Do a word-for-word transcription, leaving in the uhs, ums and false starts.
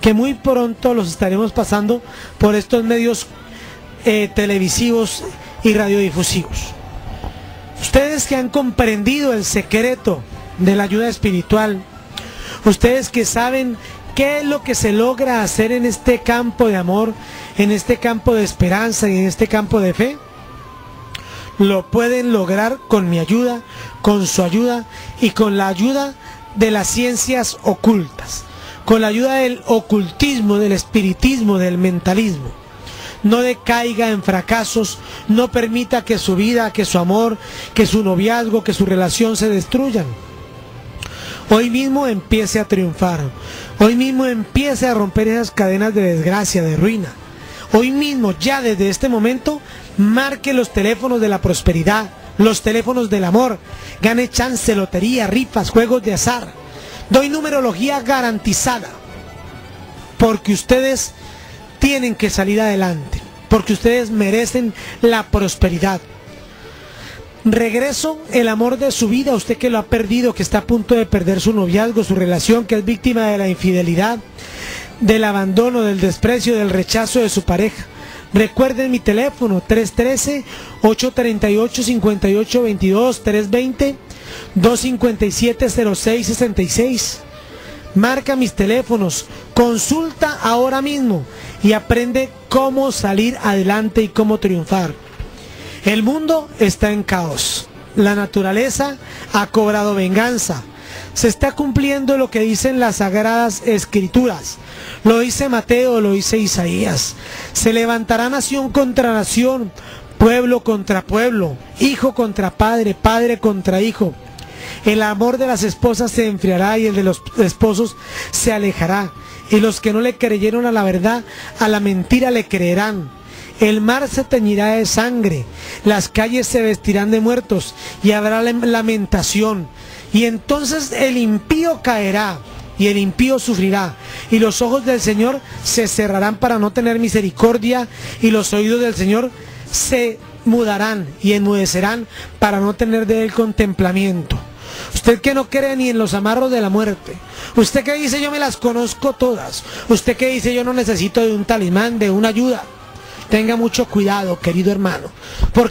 que muy pronto los estaremos pasando por estos medios eh, televisivos y radiodifusivos. Ustedes que han comprendido el secreto de la ayuda espiritual, ustedes que saben qué es lo que se logra hacer en este campo de amor, en este campo de esperanza y en este campo de fe, lo pueden lograr con mi ayuda, con su ayuda y con la ayuda de las ciencias ocultas, con la ayuda del ocultismo, del espiritismo, del mentalismo. No decaiga en fracasos, no permita que su vida, que su amor, que su noviazgo, que su relación se destruyan. Hoy mismo empiece a triunfar, hoy mismo empiece a romper esas cadenas de desgracia, de ruina. Hoy mismo, ya desde este momento, marque los teléfonos de la prosperidad, los teléfonos del amor, gane chance, lotería, rifas, juegos de azar. Doy numerología garantizada, porque ustedes tienen que salir adelante, porque ustedes merecen la prosperidad. Regreso el amor de su vida, usted que lo ha perdido, que está a punto de perder su noviazgo, su relación, que es víctima de la infidelidad, del abandono, del desprecio, del rechazo de su pareja. Recuerden mi teléfono, tres uno tres, ocho tres ocho, cinco ocho dos dos, tres dos cero, dos cinco siete, cero seis seis seis. Marca mis teléfonos, consulta ahora mismo y aprende cómo salir adelante y cómo triunfar. El mundo está en caos, la naturaleza ha cobrado venganza. Se está cumpliendo lo que dicen las Sagradas Escrituras. Lo dice Mateo, lo dice Isaías. Se levantará nación contra nación, pueblo contra pueblo, hijo contra padre, padre contra hijo. El amor de las esposas se enfriará y el de los esposos se alejará. Y los que no le creyeron a la verdad, a la mentira le creerán. El mar se teñirá de sangre, las calles se vestirán de muertos y habrá lamentación. Y entonces el impío caerá y el impío sufrirá, y los ojos del Señor se cerrarán para no tener misericordia, y los oídos del Señor se mudarán y enmudecerán para no tener de él contemplamiento. Usted que no cree ni en los amarros de la muerte, usted que dice yo me las conozco todas, usted que dice yo no necesito de un talismán, de una ayuda, tenga mucho cuidado, querido hermano, porque